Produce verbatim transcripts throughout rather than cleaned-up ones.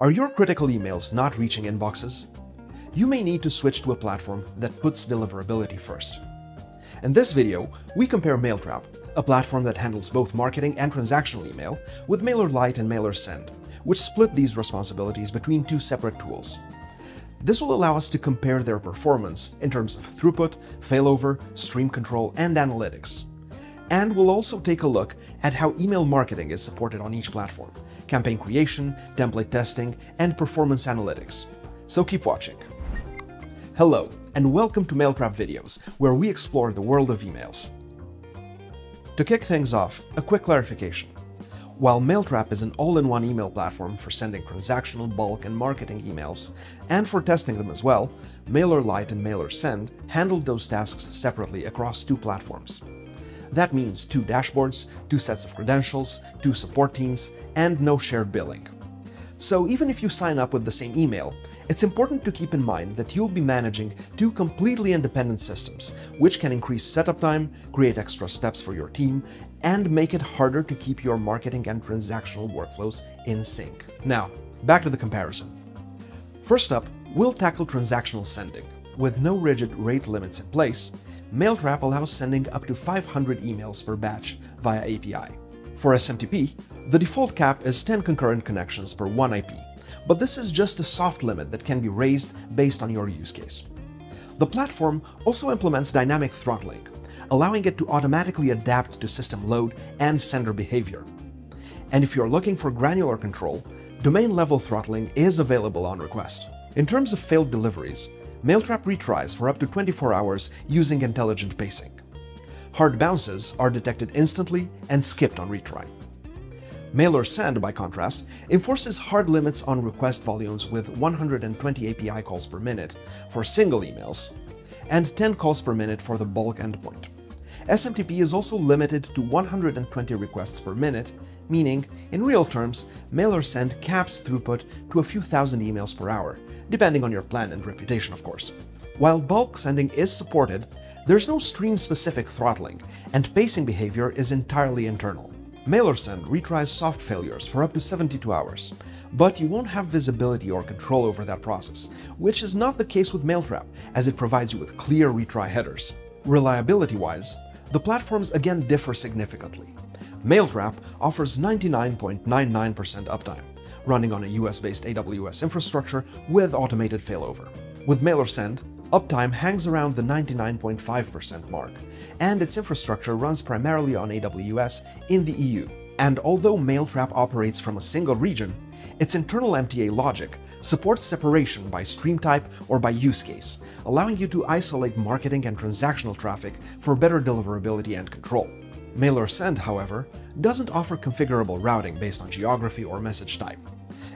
Are your critical emails not reaching inboxes? You may need to switch to a platform that puts deliverability first. In this video, we compare Mailtrap, a platform that handles both marketing and transactional email, with MailerLite and MailerSend, which split these responsibilities between two separate tools. This will allow us to compare their performance in terms of throughput, failover, stream control, and analytics. And we'll also take a look at how email marketing is supported on each platform, campaign creation, template testing, and performance analytics. So keep watching. Hello, and welcome to Mailtrap videos, where we explore the world of emails. To kick things off, a quick clarification. While Mailtrap is an all-in-one email platform for sending transactional, bulk, and marketing emails, and for testing them as well, MailerLite and MailerSend handled those tasks separately across two platforms. That means two dashboards, two sets of credentials, two support teams, and no shared billing. So even if you sign up with the same email, it's important to keep in mind that you'll be managing two completely independent systems, which can increase setup time, create extra steps for your team, and make it harder to keep your marketing and transactional workflows in sync. Now, back to the comparison. First up, we'll tackle transactional sending. With no rigid rate limits in place, Mailtrap allows sending up to five hundred emails per batch via A P I. For S M T P, the default cap is ten concurrent connections per one I P, but this is just a soft limit that can be raised based on your use case. The platform also implements dynamic throttling, allowing it to automatically adapt to system load and sender behavior. And if you're looking for granular control, domain-level throttling is available on request. In terms of failed deliveries, Mailtrap retries for up to twenty-four hours using intelligent pacing. Hard bounces are detected instantly and skipped on retry. MailerSend, by contrast, enforces hard limits on request volumes with one hundred twenty A P I calls per minute for single emails and ten calls per minute for the bulk endpoint. S M T P is also limited to one hundred twenty requests per minute, meaning, in real terms, MailerSend caps throughput to a few thousand emails per hour, depending on your plan and reputation, of course. While bulk sending is supported, there's no stream-specific throttling, and pacing behavior is entirely internal. MailerSend retries soft failures for up to seventy-two hours, but you won't have visibility or control over that process, which is not the case with Mailtrap, as it provides you with clear retry headers. Reliability-wise, the platforms again differ significantly. Mailtrap offers ninety-nine point nine nine percent uptime, running on a U S-based A W S infrastructure with automated failover. With MailerSend, uptime hangs around the ninety-nine point five percent mark, and its infrastructure runs primarily on A W S in the E U. And although Mailtrap operates from a single region, its internal M T A logic supports separation by stream type or by use case, allowing you to isolate marketing and transactional traffic for better deliverability and control. MailerSend, however, doesn't offer configurable routing based on geography or message type.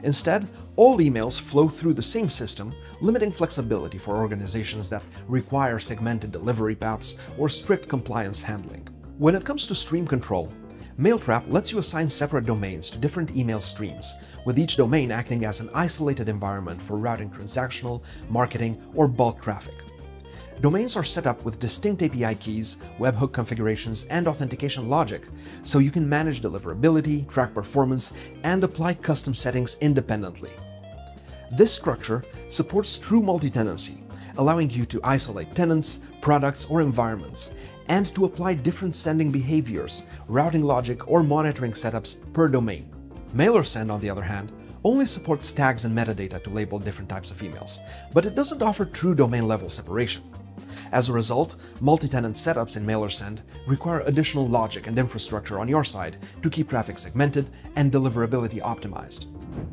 Instead, all emails flow through the same system, limiting flexibility for organizations that require segmented delivery paths or strict compliance handling. When it comes to stream control, Mailtrap lets you assign separate domains to different email streams, with each domain acting as an isolated environment for routing transactional, marketing, or bulk traffic. Domains are set up with distinct A P I keys, webhook configurations, and authentication logic, so you can manage deliverability, track performance, and apply custom settings independently. This structure supports true multi-tenancy, allowing you to isolate tenants, products, or environments, and to apply different sending behaviors, routing logic, or monitoring setups per domain. MailerSend, on the other hand, only supports tags and metadata to label different types of emails, but it doesn't offer true domain-level separation. As a result, multi-tenant setups in MailerSend require additional logic and infrastructure on your side to keep traffic segmented and deliverability optimized.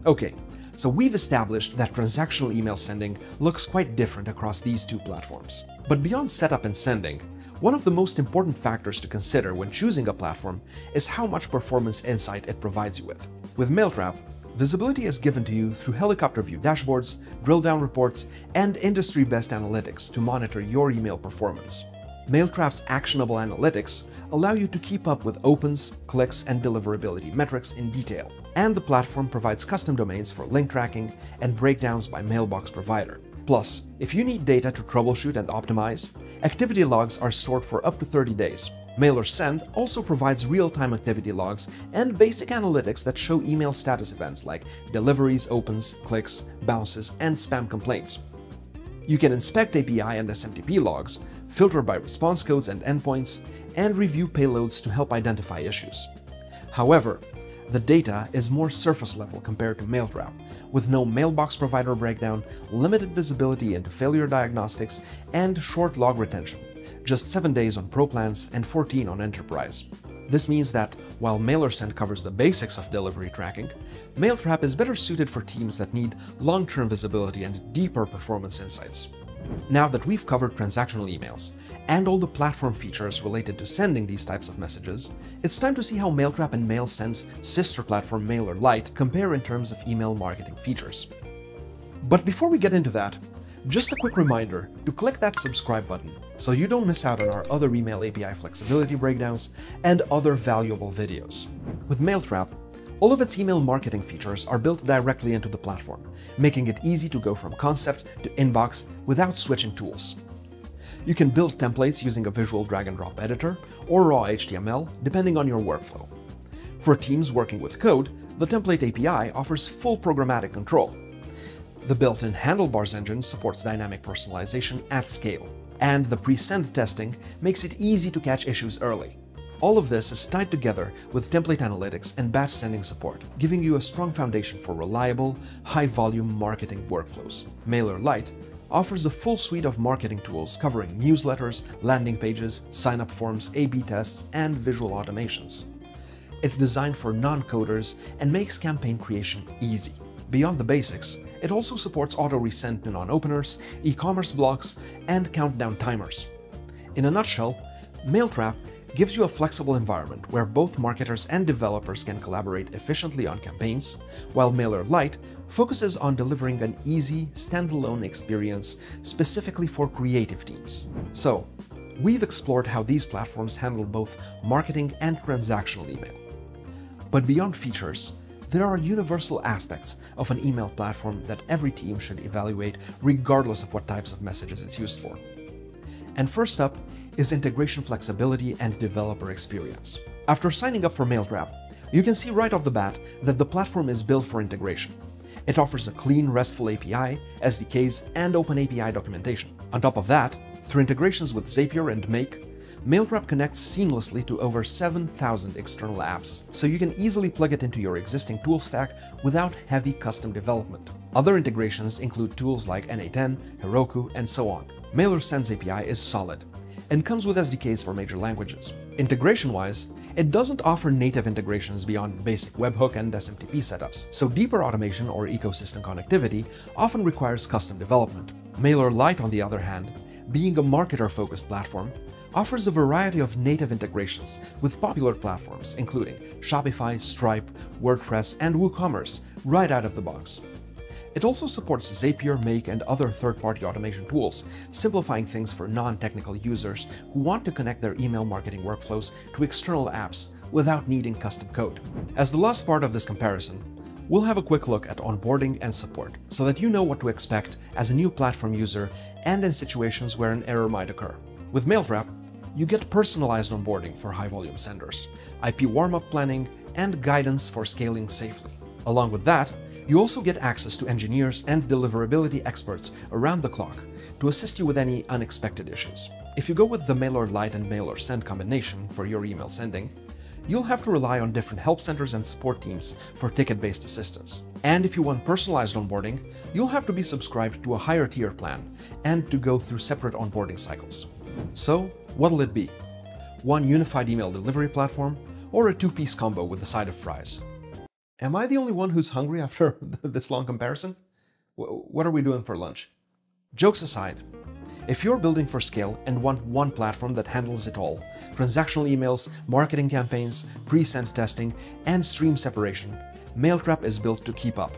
Okay, so we've established that transactional email sending looks quite different across these two platforms. But beyond setup and sending, one of the most important factors to consider when choosing a platform is how much performance insight it provides you with. With Mailtrap, visibility is given to you through helicopter view dashboards, drill-down reports, and industry-best analytics to monitor your email performance. Mailtrap's actionable analytics allow you to keep up with opens, clicks, and deliverability metrics in detail. And the platform provides custom domains for link tracking and breakdowns by mailbox provider. Plus, if you need data to troubleshoot and optimize, activity logs are stored for up to thirty days, MailerSend also provides real-time activity logs and basic analytics that show email status events like deliveries, opens, clicks, bounces, and spam complaints. You can inspect A P I and S M T P logs, filter by response codes and endpoints, and review payloads to help identify issues. However, the data is more surface level compared to Mailtrap, with no mailbox provider breakdown, limited visibility into failure diagnostics, and short log retention, just seven days on Pro plans and fourteen on Enterprise. This means that, while MailerSend covers the basics of delivery tracking, Mailtrap is better suited for teams that need long-term visibility and deeper performance insights. Now that we've covered transactional emails and all the platform features related to sending these types of messages, it's time to see how Mailtrap and MailSend's sister platform MailerLite compare in terms of email marketing features. But before we get into that, just a quick reminder to click that subscribe button so you don't miss out on our other email A P I flexibility breakdowns and other valuable videos. With Mailtrap, all of its email marketing features are built directly into the platform, making it easy to go from concept to inbox without switching tools. You can build templates using a visual drag-and-drop editor or raw H T M L, depending on your workflow. For teams working with code, the template A P I offers full programmatic control. The built-in handlebars engine supports dynamic personalization at scale, and the pre-send testing makes it easy to catch issues early. All of this is tied together with template analytics and batch sending support, giving you a strong foundation for reliable, high-volume marketing workflows. MailerLite offers a full suite of marketing tools covering newsletters, landing pages, sign-up forms, A B tests, and visual automations. It's designed for non-coders and makes campaign creation easy. Beyond the basics, it also supports auto-resend to non-openers, e-commerce blocks, and countdown timers. In a nutshell, Mailtrap gives you a flexible environment where both marketers and developers can collaborate efficiently on campaigns, while MailerLite focuses on delivering an easy, standalone experience specifically for creative teams. So, we've explored how these platforms handle both marketing and transactional email. But beyond features, there are universal aspects of an email platform that every team should evaluate regardless of what types of messages it's used for. And first up is integration flexibility and developer experience. After signing up for Mailtrap, you can see right off the bat that the platform is built for integration. It offers a clean, RESTful A P I, S D Ks, and open A P I documentation. On top of that, through integrations with Zapier and Make, Mailtrap connects seamlessly to over seven thousand external apps, so you can easily plug it into your existing tool stack without heavy custom development. Other integrations include tools like N eight N, Heroku, and so on. MailerSend's A P I is solid and comes with S D Ks for major languages. Integration-wise, it doesn't offer native integrations beyond basic webhook and S M T P setups, so deeper automation or ecosystem connectivity often requires custom development. MailerLite, on the other hand, being a marketer-focused platform, offers a variety of native integrations with popular platforms including Shopify, Stripe, WordPress, and WooCommerce right out of the box. It also supports Zapier, Make, and other third-party automation tools, simplifying things for non-technical users who want to connect their email marketing workflows to external apps without needing custom code. As the last part of this comparison, we'll have a quick look at onboarding and support, so that you know what to expect as a new platform user and in situations where an error might occur. With Mailtrap, you get personalized onboarding for high-volume senders, I P warm-up planning, and guidance for scaling safely. Along with that, you also get access to engineers and deliverability experts around the clock to assist you with any unexpected issues. If you go with the MailerLite and MailerSend combination for your email sending, you'll have to rely on different help centers and support teams for ticket-based assistance. And if you want personalized onboarding, you'll have to be subscribed to a higher tier plan and to go through separate onboarding cycles. So, what'll it be? One unified email delivery platform or a two-piece combo with a side of fries? Am I the only one who's hungry after this long comparison? What are we doing for lunch? Jokes aside, if you're building for scale and want one platform that handles it all, transactional emails, marketing campaigns, pre-send testing, and stream separation, Mailtrap is built to keep up.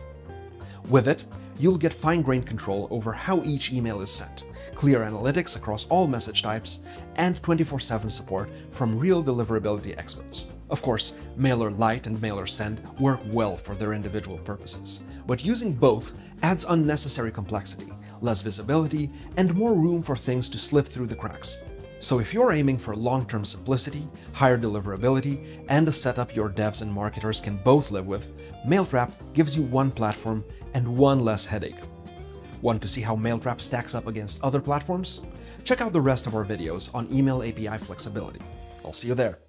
With it, you'll get fine-grained control over how each email is sent, clear analytics across all message types, and twenty-four seven support from real deliverability experts. Of course, MailerLite and MailerSend work well for their individual purposes, but using both adds unnecessary complexity, less visibility, and more room for things to slip through the cracks. So if you're aiming for long-term simplicity, higher deliverability, and a setup your devs and marketers can both live with, Mailtrap gives you one platform and one less headache. Want to see how Mailtrap stacks up against other platforms? Check out the rest of our videos on email A P I flexibility. I'll see you there.